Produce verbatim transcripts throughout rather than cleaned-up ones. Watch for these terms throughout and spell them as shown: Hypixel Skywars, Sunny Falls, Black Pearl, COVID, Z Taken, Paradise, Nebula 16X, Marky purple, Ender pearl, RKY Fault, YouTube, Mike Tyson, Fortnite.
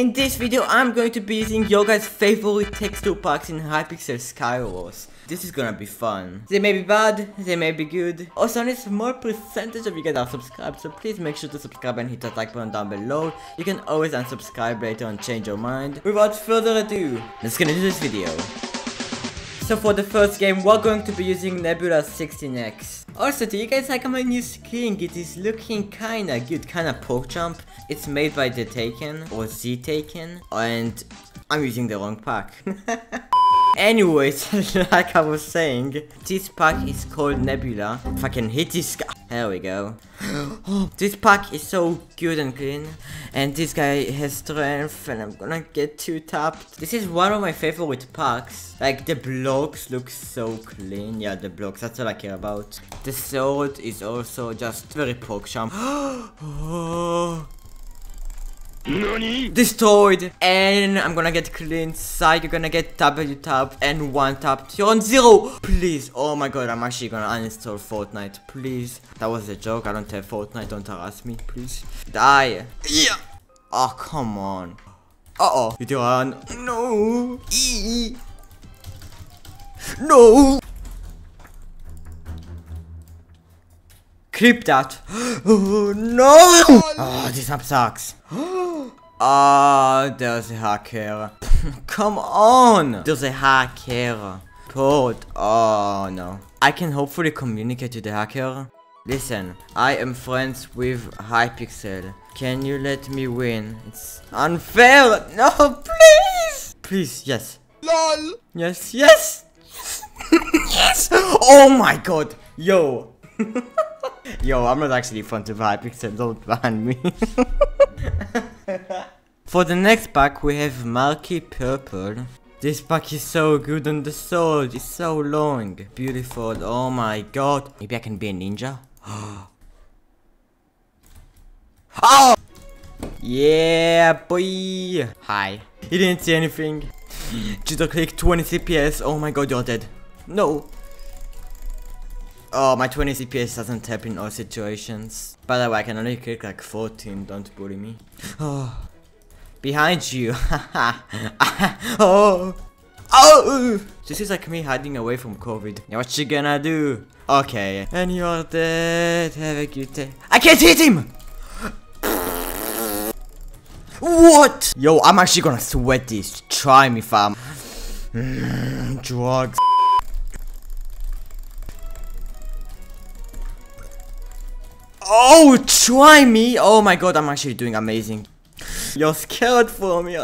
In this video, I'm going to be using your guys' favorite texture packs in Hypixel Skywars. This is gonna be fun. They may be bad, they may be good. Also, only a small percentage of you guys are subscribed, so please make sure to subscribe and hit that like button down below. You can always unsubscribe later and change your mind. Without further ado, let's get into this video. So for the first game, we're going to be using Nebula sixteen X. Also, do you guys like my new skin? It is looking kinda good, kinda pork chump. It's made by Z Taken, or Z Taken, and I'm using the wrong pack. Anyways, like I was saying, this pack is called Nebula. If I can hit this guy, there we go. This pack is so good and clean, and this guy has strength, and I'm gonna get two tapped. This is one of my favorite packs. Like, the blocks look so clean. Yeah, the blocks, that's all I care about. The sword is also just very pork-chump. Oh. Nani? Destroyed, and I'm gonna get clean side. You're gonna get W tapped and one tapped. You're on zero, please. Oh my god, I'm actually gonna uninstall Fortnite, please. That was a joke. I don't have Fortnite. Don't harass me, please. Die. Yeah. Oh come on. Uh oh. You do run. No. E no. Clip that. Oh no. Oh, this map sucks. Ah, oh, there's a hacker. Come on! There's a hacker. Port. Oh no. I can hopefully communicate to the hacker. Listen, I am friends with Hypixel. Can you let me win? It's unfair! No, please! Please, yes. LOL! Yes, yes! Yes! Oh my god! Yo! Yo, I'm not actually friends with Hypixel, don't ban me. For the next pack, we have Marky Purple. This pack is so good, and the sword is so long. Beautiful, oh my god. Maybe I can be a ninja? Oh! Yeah, boy! Hi. He didn't see anything. Jitter click, twenty C P S. Oh my god, you're dead. No. Oh, my twenty C P S doesn't help in all situations. By the way, I can only click like fourteen, don't bully me. Oh. Behind you. Oh. Oh. This is like me hiding away from COVID. Now what you gonna do? Okay. And you're dead. Have a good day. I can't hit him! What? Yo, I'm actually gonna sweat this. Try me, fam. Mm, drugs. Oh, try me! Oh my god, I'm actually doing amazing. You're scared for me.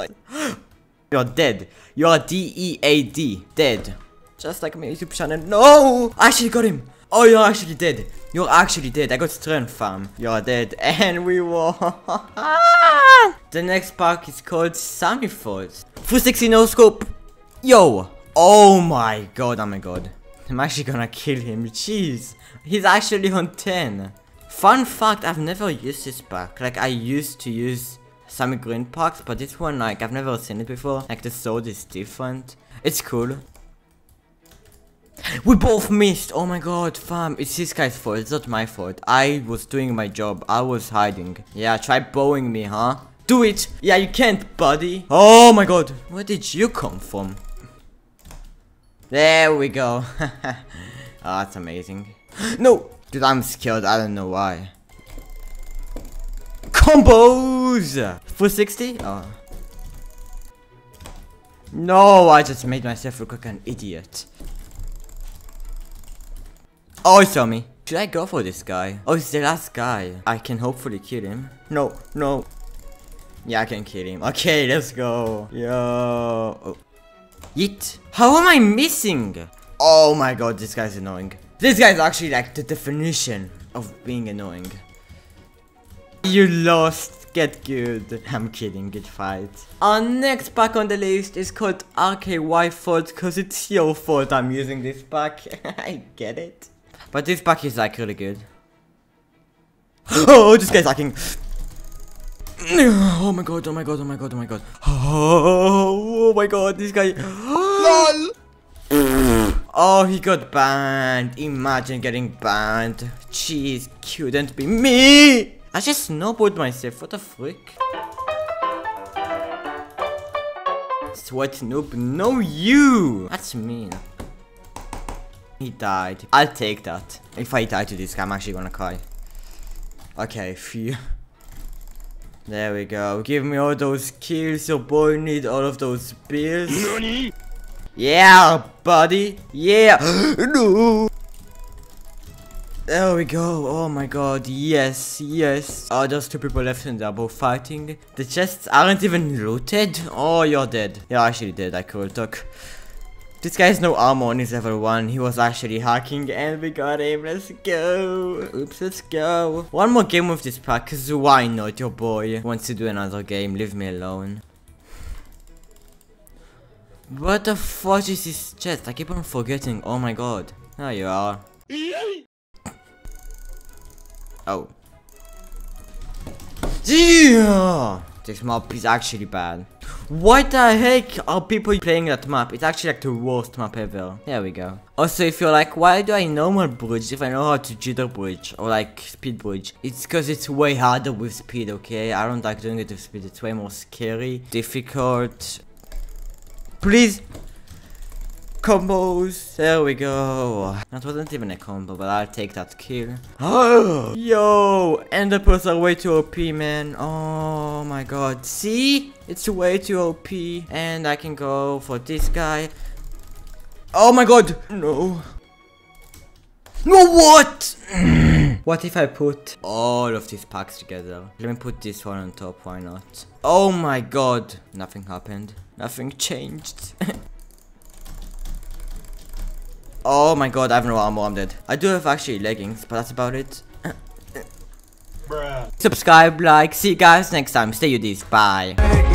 You're dead. You're D E A D. Dead. Just like my YouTube channel. No! I actually got him. Oh, you're actually dead. You're actually dead. I got strength, fam. You're dead. And we won. The next pack is called Sunny Falls. three sixty no scope. Yo. Oh my god, oh my god. I'm actually gonna kill him. Jeez. He's actually on ten. Fun fact, I've never used this pack. Like, I used to use some green packs, but this one, like, I've never seen it before. Like, the sword is different. It's cool. We both missed! Oh my god, fam. It's this guy's fault. It's not my fault. I was doing my job. I was hiding. Yeah, try bowing me, huh? Do it! Yeah, you can't, buddy. Oh my god. Where did you come from? There we go. Ah, oh, that's amazing. No! Dude, I'm scared, I don't know why. Combos! four sixty? Oh. No, I just made myself look like an idiot. Oh, he saw me. Should I go for this guy? Oh, he's the last guy. I can hopefully kill him. No, no. Yeah, I can kill him. Okay, let's go. Yo. Oh. Yeet. How am I missing? Oh my god, this guy's annoying. This guy's actually like the definition of being annoying. You lost. Get good. I'm kidding. Good fight. Our next pack on the list is called R K Y Fault because it's your fault I'm using this pack. I get it. But this pack is like really good. Oh, this guy's hacking. Oh my god. Oh my god. Oh my god. Oh my god. Oh my god. This guy. LOL. Oh, he got banned. Imagine getting banned. Jeez, couldn't be me. I just snowboarded myself. What the freak? That's what, noob. No, you! That's mean. He died. I'll take that. If I die to this guy, I'm actually gonna cry. Okay, phew. There we go. Give me all those kills. Your boy need all of those pills. Nani? Yeah, buddy. Yeah. No. There we go. Oh my god. Yes, yes. Oh, there's two people left and they're both fighting. The chests aren't even looted. Oh, you're dead. You're actually dead. I could talk. This guy has no armor on his level one. He was actually hacking and we got him. Let's go. Oops, let's go. One more game with this pack, because why not? Your boy wants to do another game. Leave me alone. What the fuck is this chest? I keep on forgetting. Oh my god. There you are. Oh. Yeah! This map is actually bad. Why the heck are people playing that map? It's actually like the worst map ever. There we go. Also, if you're like, why do I normal bridge if I know how to jitter bridge or like speed bridge? It's because it's way harder with speed, okay? I don't like doing it with speed. It's way more scary, difficult. Please! Combos! There we go. That wasn't even a combo, but I'll take that kill. Oh, yo! Ender pearls are way too O P, man. Oh my god. See? It's way too O P. And I can go for this guy. Oh my god! No. No, what? What if I put all of these packs together? Let me put this one on top, why not? Oh my god! Nothing happened. Nothing changed. Oh my god, I have no armor, I'm dead. I do have actually leggings, but that's about it. Bruh. Subscribe, like, see you guys next time. Stay with these, bye.